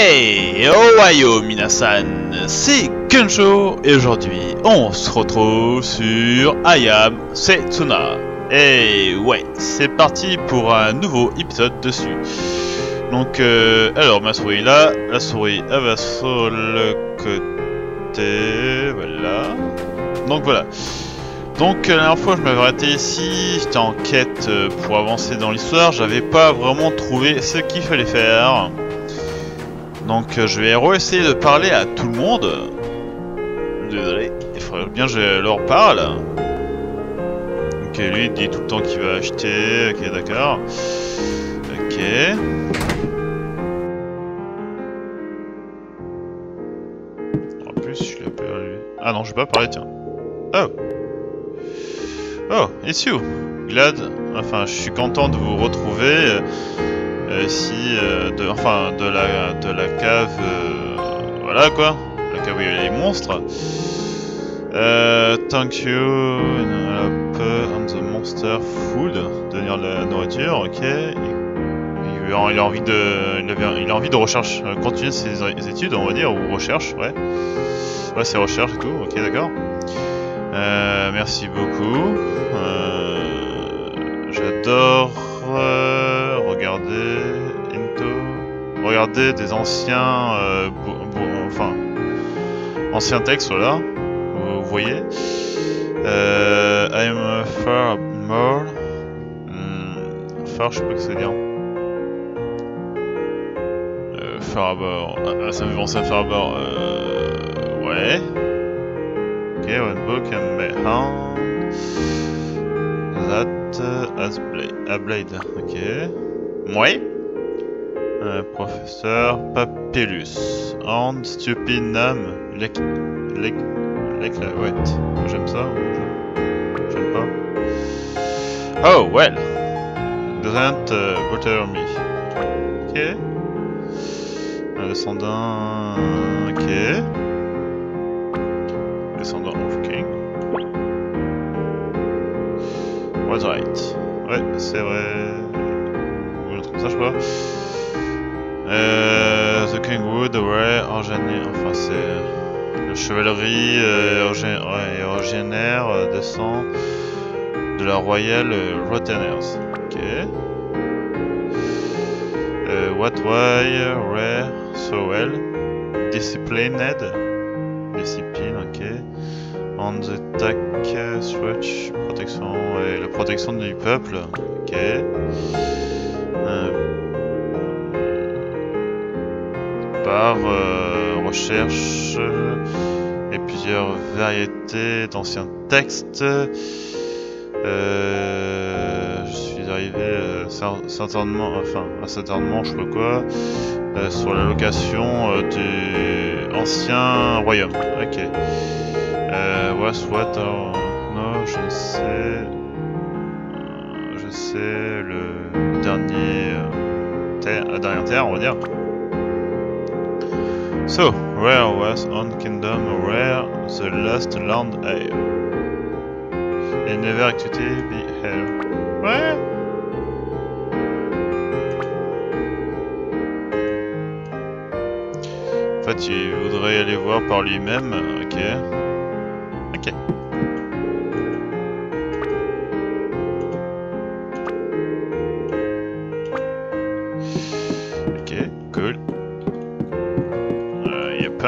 Hey! Ohayo Minasan, c'est Kensho et aujourd'hui on se retrouve sur I Am Setsuna. Et ouais, c'est parti pour un nouveau épisode dessus. Donc alors ma souris là, la souris elle va sur le côté, voilà. Donc voilà. Donc la dernière fois je m'avais arrêté ici, j'étais en quête pour avancer dans l'histoire, j'avais pas vraiment trouvé ce qu'il fallait faire. Donc je vais essayer de parler à tout le monde. Désolé, il faudrait bien que je leur parle. Ok, lui il dit tout le temps qu'il va acheter, ok d'accord. Ok. En plus je l'ai perdu. Ah non, je vais pas parler, tiens. Oh. Oh, it's you. Glad. Enfin, je suis content de vous retrouver. Ici, de la cave, voilà quoi, la cave où il y a les monstres. Thank you, and the monster food, devenir de la nourriture, ok. Il a envie de recherche, continuer ses études, on va dire, ou recherche, ouais. Ouais, c'est recherche, du coup, ok, d'accord. Merci beaucoup. J'adore. Regardez des anciens anciens textes, voilà, vous voyez. I'm far more far, je sais pas ce que ça veut dire. Far abord, ça me fait penser à far abord, ouais. Ok, one book and my hand that a blade, ok. Ouais. Professeur Papyrus. And stupid name. Leclavette. J'aime ça ou j'aime pas. Oh, well. Doesn't bother me. Ok. Un descendant. Ok. Descendant of King. What's right. Ouais, c'est vrai. Ou un truc comme ça, je crois. The Kingwood, ouais, originaire, enfin c'est... La chevalerie originaire descend de la Royal Rotteners. Ok. What, why, where, so well. Disciplined. Discipline, ok. And the tack, switch, protection, et la protection du peuple. Ok. Recherche et plusieurs variétés d'anciens textes. Je suis arrivé certainement, je crois quoi, sur la location du ancien royaume. Ok. What, non, je ne sais, le dernier terre, on va dire. So, where was on kingdom, where the last land I never actually be held? Ouais. En fait, il voudrait aller voir par lui-même, ok. Ok.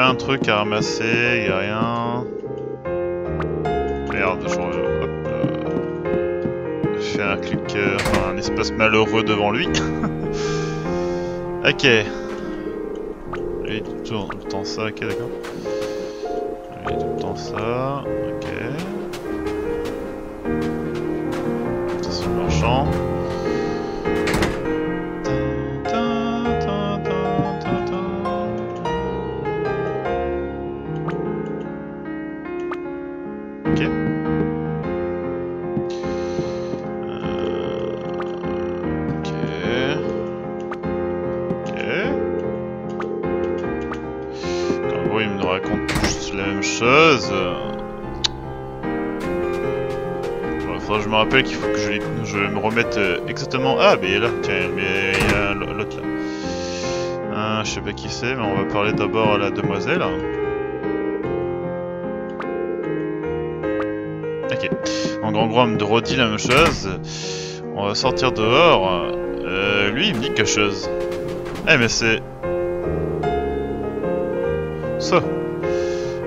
Un truc à ramasser, y'a rien. Merde, je fais un clic, un espace malheureux devant lui. Ok. Lui tout le temps ça, ok d'accord. Lui tout le temps ça, ok. Attention marchand. Je me rappelle qu'il faut que je me remette exactement. Ah, mais là, tiens, mais il y a l'autre là. Je sais pas qui c'est, mais on va parler d'abord à la demoiselle. Ok. En grand gros, on me redit la même chose. On va sortir dehors. Lui, il me dit quelque chose. Eh, mais c'est... So,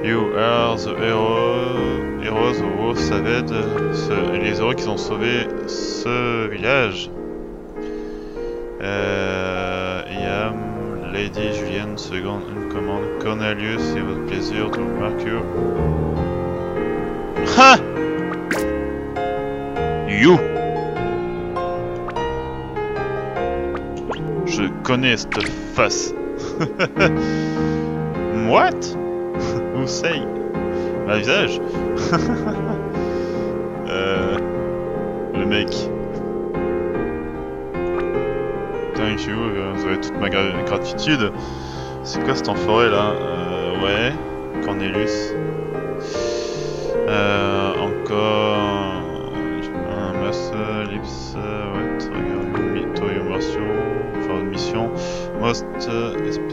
you are the heroes who saved les héros qui ont sauvé ce village. I am Lady Julienne, second in command. Cornelius, et votre plaisir de vous marquer. Ha! You! Je connais cette face. What? Who say? Un visage. Le mec. Thank you, vous avez toute ma gratitude. C'est quoi cet enfoiré là? Ouais. Cornelius. Encore. Master, Lips, ouais, regarde. Toyo Martial, faire une mission. Most SP.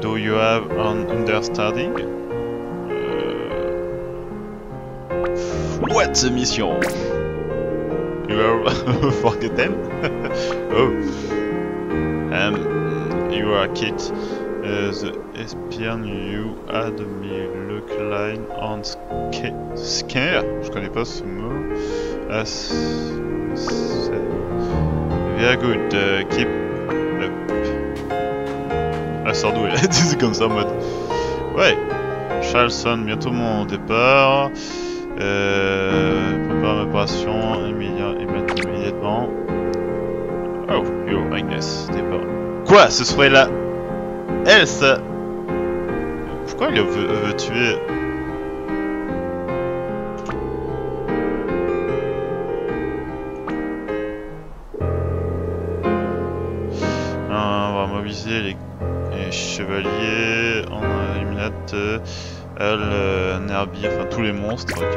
Do you have an understanding? What's the mission? You are forgotten? Oh. You are a kid. The espion you had me look line on scare. Je connais pas ce mot. As very good. Keep. Ah, Sardou, elle a dit c'est comme ça en mode. Ouais, Charlson, bientôt mon départ. Prépare ma préparation immédiatement. Oh, yo, Magnus, départ. Quoi, ce serait là elle, ça. Pourquoi il veut tuer. On va mobiliser les. Chevalier, on éliminate elle, Nerbi, enfin tous les monstres, ok.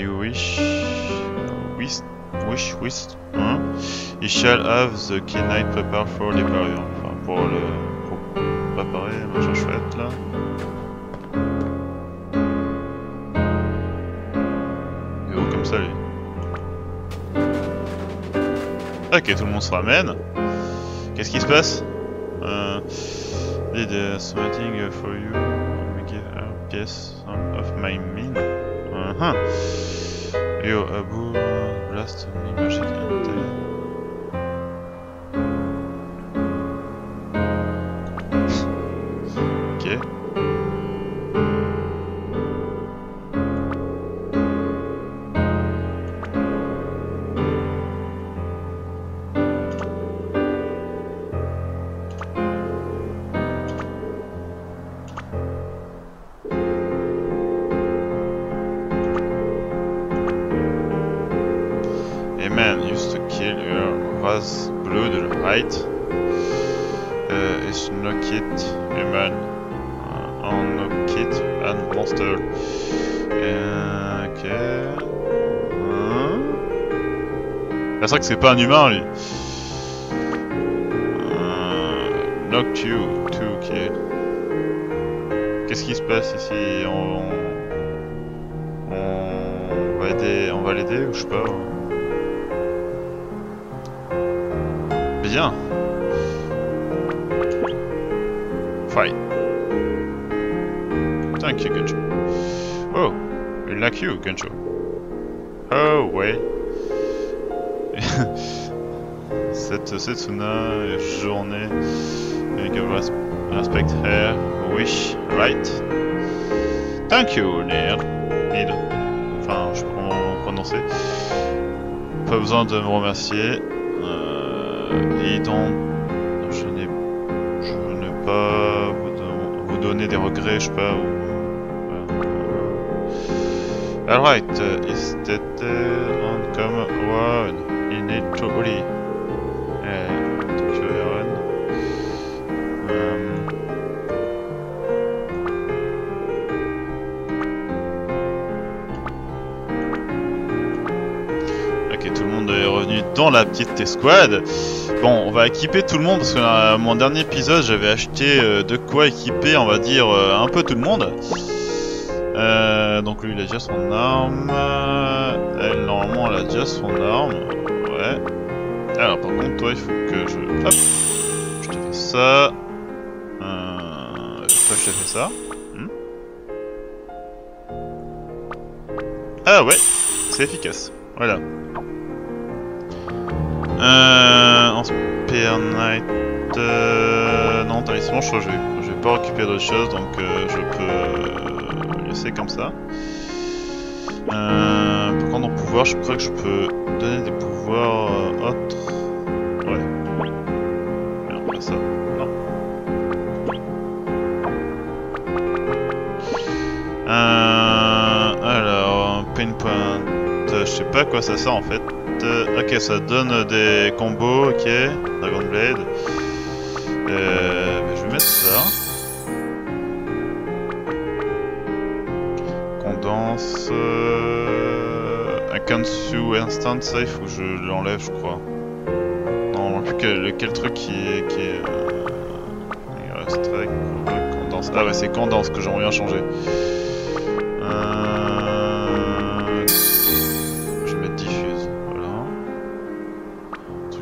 You wish, hein? You shall have the key knight prepared for the barrier. Enfin, pour préparer, machin chouette là. Et oh, comme ça, lui. Ok, tout le monde se ramène. Qu'est-ce qui se passe? Did something for you, give a piece of my mine. Yo, Abu, last image ok. C'est vrai que c'est pas un humain lui. Knock you, too, ok. Qu'est-ce qui se passe ici? On va l'aider ou je sais pas. Bien. Fine. Thank you, Kensho. Oh, we like you, Kensho. Oh, ouais. Cette Setsuna journée, respect her wish, right? Thank you, Nerd. Enfin, je peux prononcer. Pas besoin de me remercier. Et donc, je n'ai pas vous donner des regrets, je sais pas. Alright, is that on come one? Il est joli. Ok, tout le monde est revenu dans la petite escouade. Bon, on va équiper tout le monde, parce que mon dernier épisode, j'avais acheté de quoi équiper, on va dire, un peu tout le monde. Donc lui, il a déjà son arme. Elle, normalement, elle a déjà son arme. Ouais. Alors, par contre, toi, il faut que je... Hop. Je te fais ça. Toi, je te fais ça. Ah ouais, c'est efficace. Voilà. En Spear Knight... non, t'as les manches, je vais pas récupérer d'autres choses, donc je peux laisser comme ça. Par contre, en pouvoir, je crois que je peux donner des pouvoirs autres. Ouais. Merde, pas ça. Non. Point, je sais pas quoi ça sert en fait. Ok, ça donne des combos. Ok, Dragon Blade. Ben, je vais mettre ça. Condense. Akansu Instant, ça il faut que je l'enlève, je crois. Non, plus que quel truc qui est Condense. Ah ouais, c'est Condense que j'aimerais bien changer.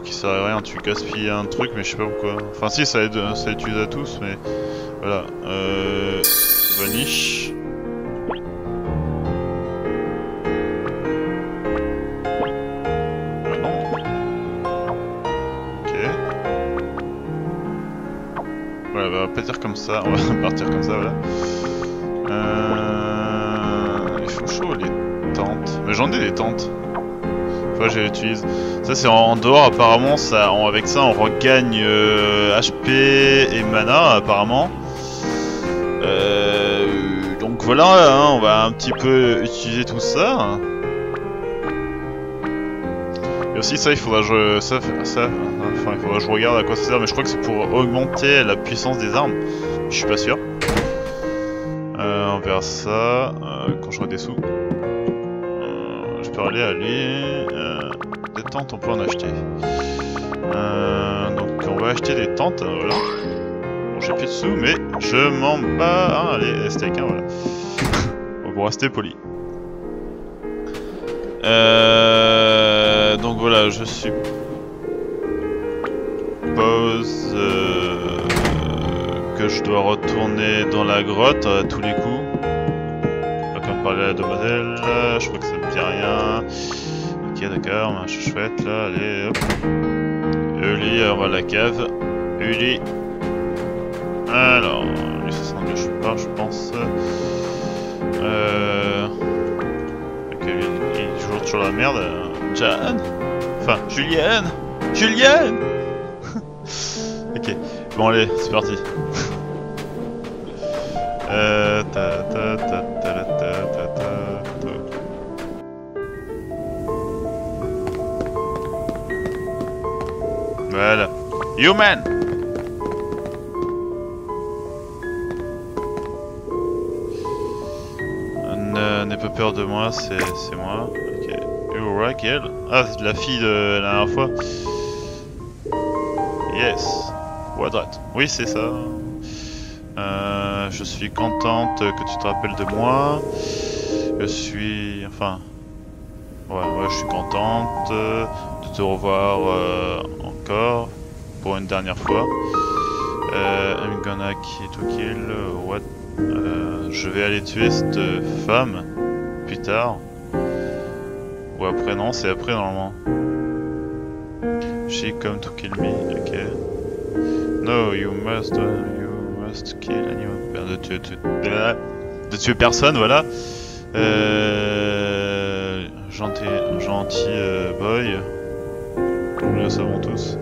Ça sert à rien, tu gaspilles un truc, mais je sais pas pourquoi. Enfin, si, ça aide, ça utilise à tous, mais voilà. Vanish. Non. Ok. Voilà, bah, on va pas dire comme ça, on va partir comme ça, voilà. Il faut chaud les tentes. Mais j'en ai des tentes. Je l'utilise. Ça c'est en dehors apparemment, ça, avec ça on regagne HP et mana apparemment. Donc voilà, hein, on va un petit peu utiliser tout ça. Et aussi ça il faudra je, enfin, il faudra que je regarde à quoi ça sert, mais je crois que c'est pour augmenter la puissance des armes. Je suis pas sûr. On verra ça quand j'aurai des sous. Je peux aller des tentes, on peut en acheter. Donc on va acheter des tentes, voilà. Bon, j'ai plus de sous, mais je m'en bats. Hein, allez, steak, hein, voilà. On va rester poli. Donc voilà, je suppose que je dois retourner dans la grotte à tous les coups. Parler à la demoiselle, je crois que ça me dit rien. Ok, d'accord, machin chouette là, allez hop. Uli, on va à la cave. Uli. Alors, lui ça semble que je pars, je pense. Ok, lui il joue toujours la merde. Jan. Enfin, Julienne. Julienne. Ok, bon allez, c'est parti. Ta ta ta ta ta ta ta ta. Voilà. Human. N'aie pas peur de moi, c'est moi. Ok. Raquel. Ah, c'est la fille de la dernière fois. Yes. What right. Oui, c'est ça. Je suis contente que tu te rappelles de moi. Je suis... Enfin... Ouais, je suis contente de te revoir encore. Pour une dernière fois. I'm gonna kill. What? Je vais aller tuer cette femme. Plus tard. Ou après, non, c'est après normalement. She come to kill me. Ok. No, you must... de tuer personne, voilà. Gentil boy. Nous le savons tous.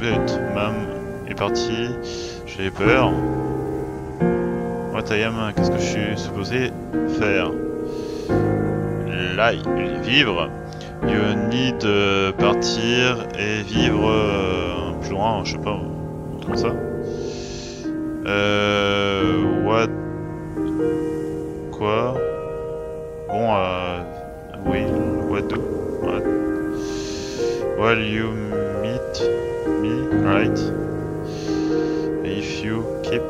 But, mam est partie. J'ai peur. What I am, qu'est-ce que je suis supposé faire? Lie, vivre. You need partir et vivre plus loin, je sais pas, comme ça. What? Quoi? Bon, oui, what do? What? Well, you meet me, right? If you keep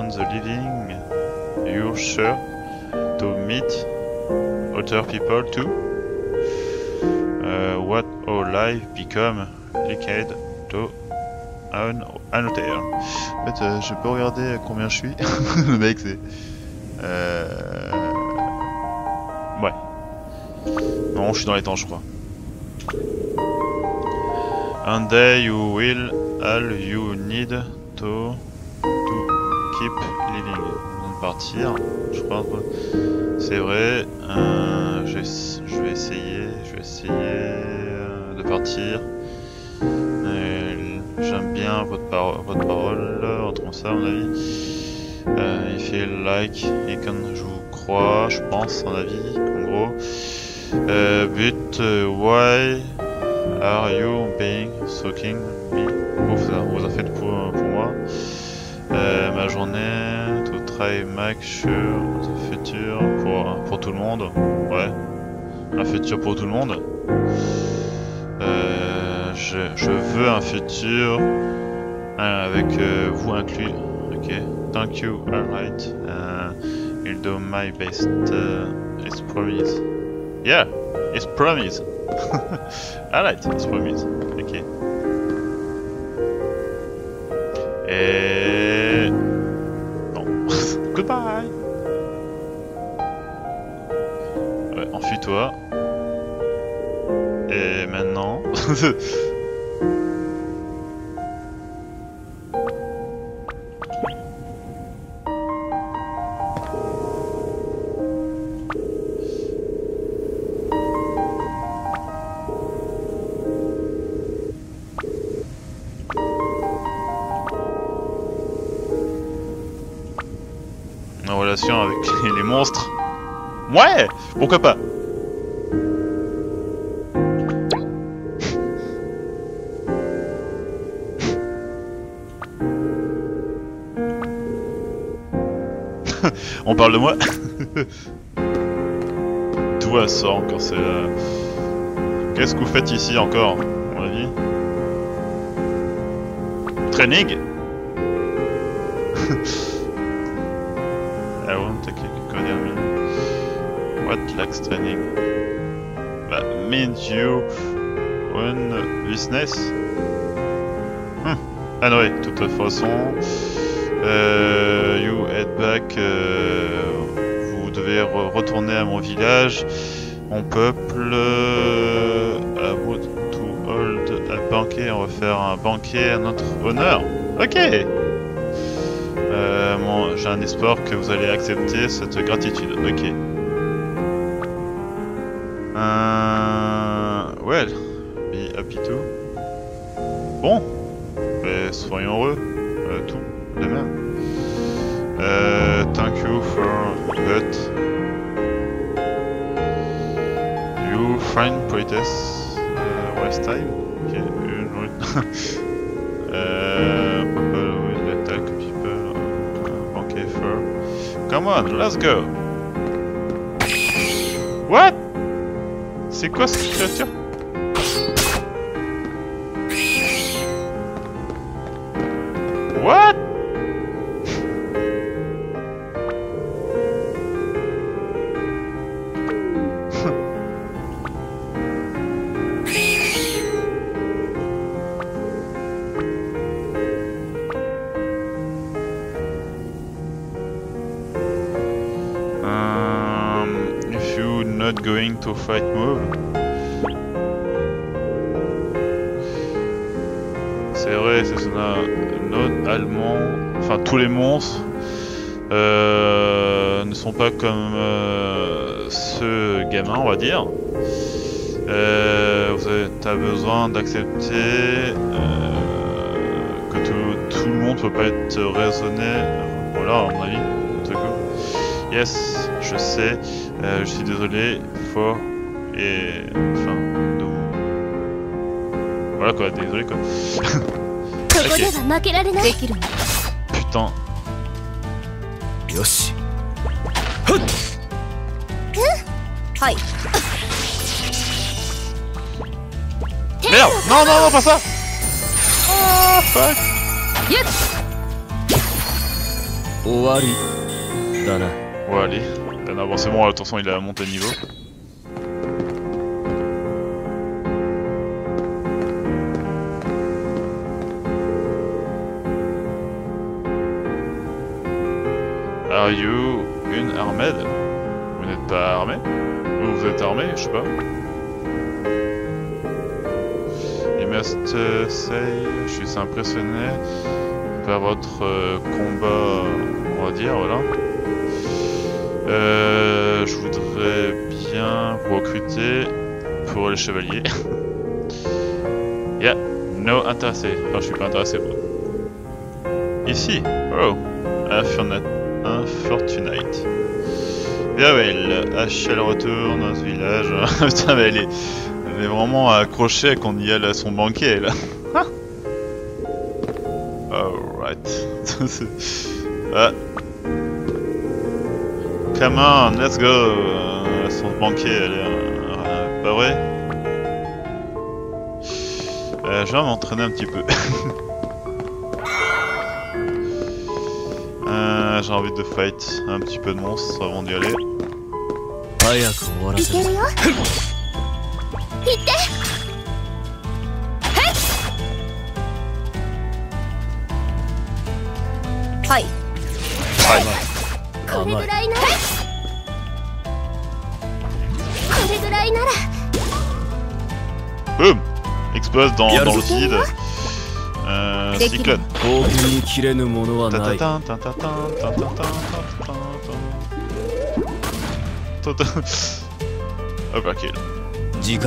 on the living, you're sure to meet other people too. What our life become linked to an hotel. En fait, je peux regarder combien je suis. Le mec, c'est. Ouais. Non, je suis dans les temps, je crois. Un day you will all you need to keep living. On va partir, je crois. C'est vrai. Je vais essayer. De partir. J'aime bien votre parole. Entrons ça, à mon avis. Il fait like. Et quand je vous crois, je pense, à mon avis. En gros. But why are you being soaking me? Bon, vous en faites pour moi. Ma journée, to try make sure the future pour tout le monde. Ouais. Un futur pour tout le monde. Je veux un futur avec vous inclus. Ok. Thank you. Alright. I'll do my best. It's promised. Yeah. It's promised. Alright. It's promised. Ok. Et bon. Goodbye. Ouais, enfuis-toi. Et maintenant. En relation avec les monstres. Ouais, pourquoi pas. On parle de moi. Toi, ça encore, c'est. Qu'est-ce que vous faites ici encore, à mon avis? Training. I won't take it, Cornelius mean. What lacks training? That means you own business. Ah non, oui, de toute façon. You head back. Vous devez retourner à mon village, mon peuple. About to hold a banquet. On va faire un banquet à notre honneur. Ok. Bon, j'ai un espoir que vous allez accepter cette gratitude. Ok. Well, be happy too. Bon, mais soyons heureux, tout. De même. Thank you for that. You find poetess waste time. Okay, people will attack people. Okay, for. Come on, let's go. What? C'est quoi cette créature? What? Going to fight move. C'est vrai, c'est un autre allemand. Enfin, tous les monstres ne sont pas comme ce gamin, on va dire. T'as besoin d'accepter que tout le monde peut pas être raisonné. Voilà, à mon avis. Yes, je sais. Je suis désolé, fort et enfin, donc voilà quoi, désolé quoi. Okay. Putain. Yoshi. Hi. Non, non, non, pas ça. Ah, fuck. Owari. Dana. Ouais, allez. Dana, bon, c'est bon, attention, il a monté le niveau. Are you une armée? Vous n'êtes pas armé? Vous êtes armé? Je sais pas. You must say, je suis impressionné par votre combat, on va dire, voilà. Je voudrais bien vous recruter pour les chevaliers. Yeah, no intéressé. Enfin, je suis pas intéressé. Ici, oh, Fortunite. Bien well, HL retourne dans ce village. Putain, mais elle est vraiment accrochée qu'on y a son banquet là. Alright. Ah. Come on, let's go. Son banquet, elle est pas vrai. Je vais m'entraîner un petit peu. J'ai envie de fight un petit peu de monstres avant d'y aller. Boum! Explose dans le vide. Cyclone. Overkill. Ils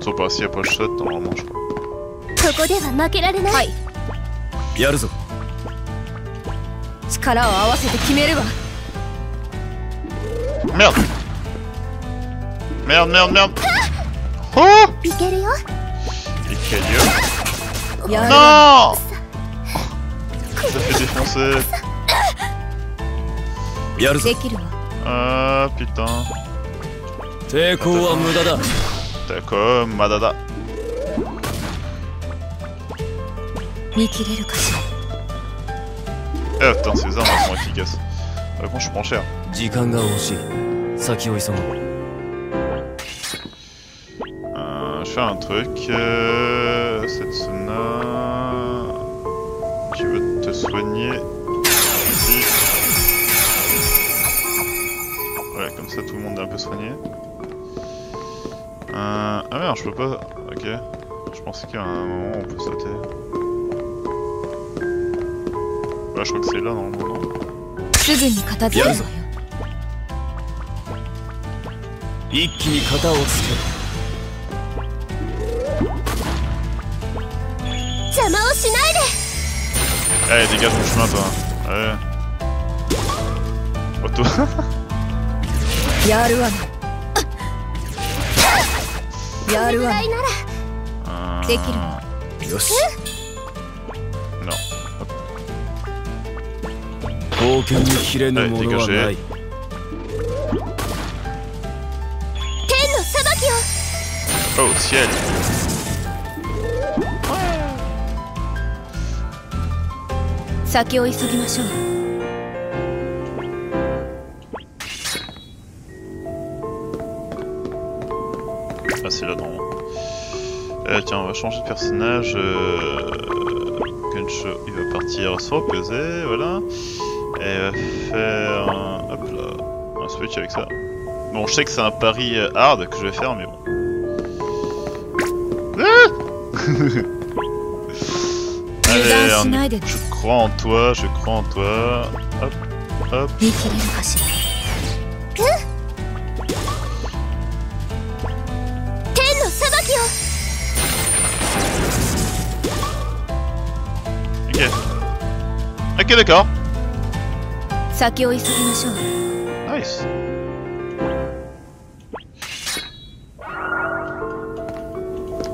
sont pas assis à poche shot normalement je crois. Merde. Merde, merde, merde. Oh Picario. Non. Ça fait défoncer. Ah putain. Teko Madada. Ah putain, ces armes elles sont efficaces. Par contre, je prends cher. Je fais un truc. Setsuna. Tu veux te soigner. Ici. Voilà, comme ça tout le monde est un peu soigné. Ah merde, je peux pas. Ok. Je pensais qu'il y a un moment où on peut sauter. Bah, je crois que c'est là normalement. Allez, dégage mon chemin toi. Allez. Oh toi. Allez, dégagez. Oh, ciel. Ah, c'est là, non. Tiens, on va changer de personnage. Kensho, il va partir se reposer, voilà. Et faire hop là, un switch avec ça. Bon, je sais que c'est un pari hard que je vais faire, mais bon. Ah allez, je crois en toi, je crois en toi. Hop, hop. Ok. Ok, d'accord. Nice.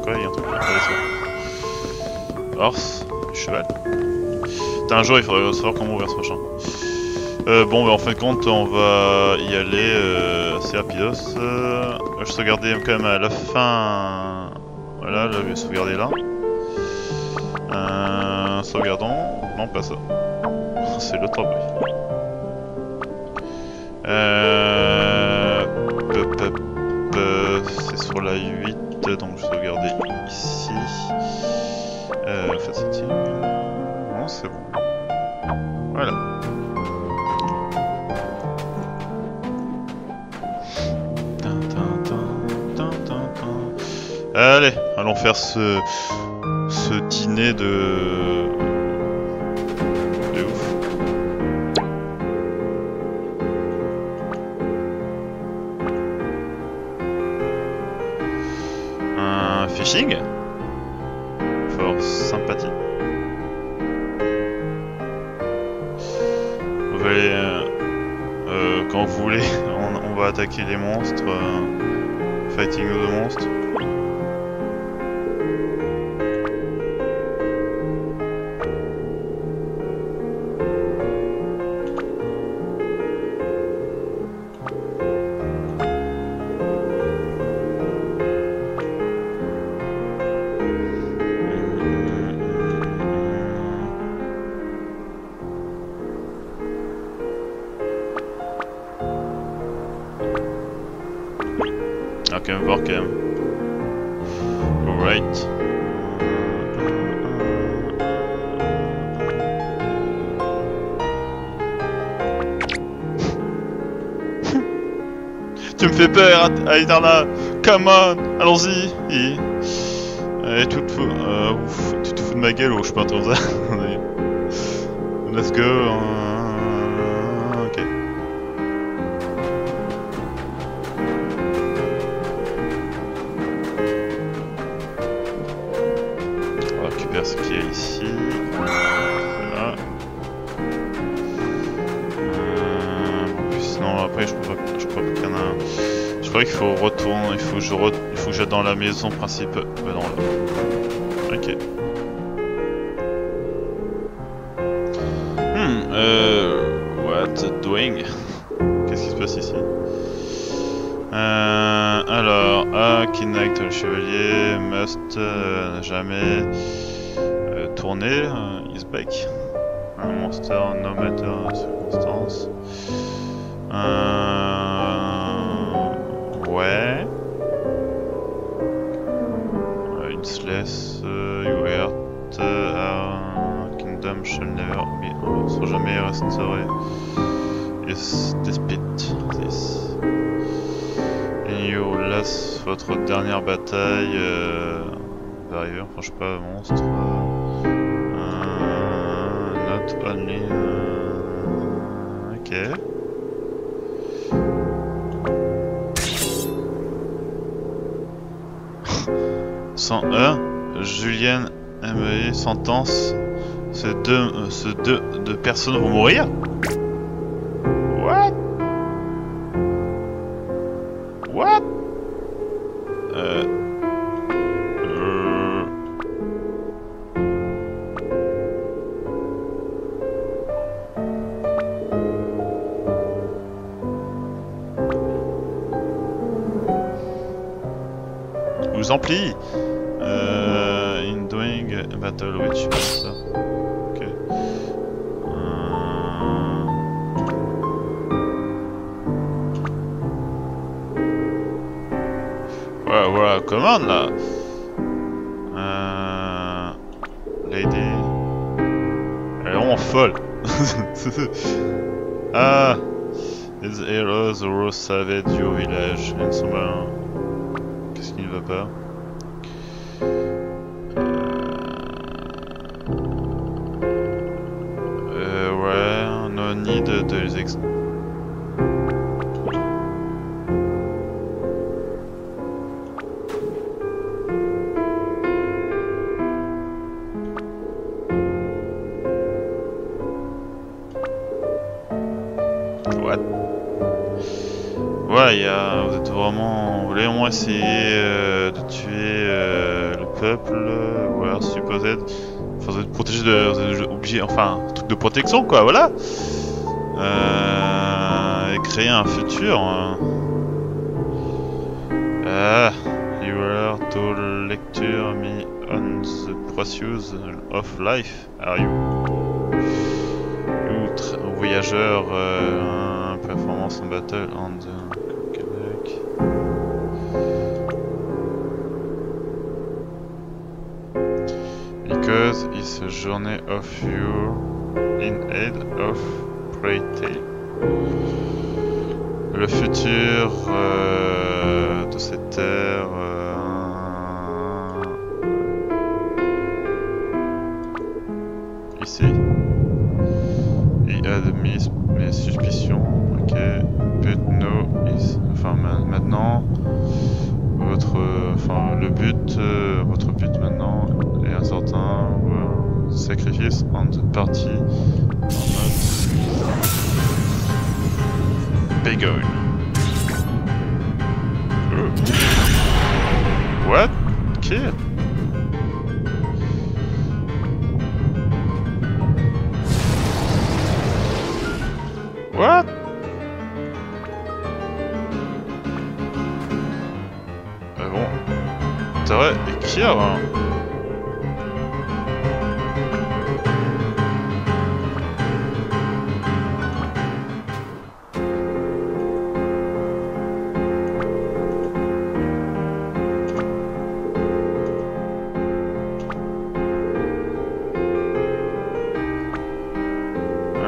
Quoi, il y a un truc qui est intéressant. Horse du cheval. Putain, un jour il faudrait savoir comment ouvrir ce machin. Bon, bah, en fin de compte, on va y aller assez rapidos. Je sauvegardais quand même à la fin. Voilà, là, je vais sauvegarder là. Sauvegardons. Non, pas ça. C'est l'autre bruit. C'est sur la 8, donc je vais sauvegarder ici. Fatigue. Non, c'est bon. Voilà. Allez, allons faire ce dîner de ouf. Un fishing fort sympathique. On va aller, quand vous voulez, on va attaquer les monstres, fighting of the monstres. Tu me fais peur, Aïdarna. Come on, allons-y. Et tu te fous de ma gueule ou je peux entendre ça. Let's go. Ok. On récupère ce qu'il y a ici. Voilà. Sinon après je peux pas. Je crois qu'il faut retourner, il faut que j'aille dans la maison principale. Bah non là. Ok. What doing? Qu'est-ce qui se passe ici? Alors, connect le chevalier, must jamais tourner, is back. Un monster no matter circonstance. Ouais. It's less you hurt kingdom shall never be sans jamais restaurer. Is despite this. Et you laisse votre dernière bataille d'ailleurs, enfin je sais pas, monstre. Not only ok. Sans E, Julienne M.E. sentence, ces deux personnes vont mourir. What? What? Vous en plie. In doing a battle which is okay. Voilà, commande là. Lady, elle est vraiment folle. Ah, les heroes who saved your village and so on. Qu'est-ce qui ne va pas? De les ex... What? Ouais, vous êtes vraiment... voulait au moins essayer de tuer le peuple, voilà, supposé. Enfin, vous êtes protégé de. Vous êtes obligé, enfin, un truc de protection, quoi, voilà. Et créer un futur. You are to lecture me on the precious of life, are you? Outre voyageur, performance en battle and. Because it's a journey of you in aid of pretty. Le futur de cette terre. Ici. Il a admis mes suspicions. Ok. But no is. Enfin maintenant. Votre. Enfin le but. Votre but maintenant. Et un certain sacrifice en partie en mode Begone. Oh. What? Ok. What? Ah bon. C'est vrai, et qui a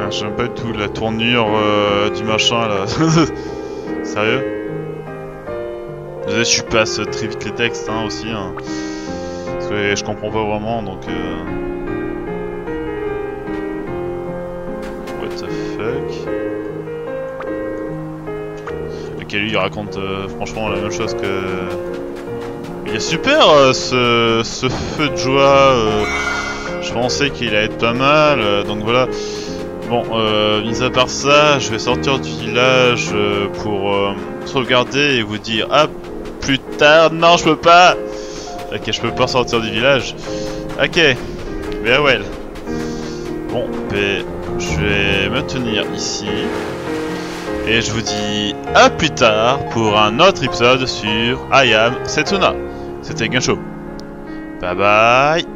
j'aime pas tout la tournure du machin là. Sérieux? Je suis passe très vite les textes hein, aussi. Hein. Parce que je comprends pas vraiment donc. What the fuck? Ok, lui il raconte franchement la même chose que. Il est super ce feu de joie. Je pensais qu'il allait être pas mal donc voilà. Bon, mis à part ça, je vais sortir du village pour sauvegarder et vous dire ah plus tard, non je peux pas. Ok, je peux pas sortir du village. Ok, bien well. Bon, ben, je vais me tenir ici et je vous dis à plus tard pour un autre épisode sur I Am Setsuna. C'était Gunsho. Bye bye.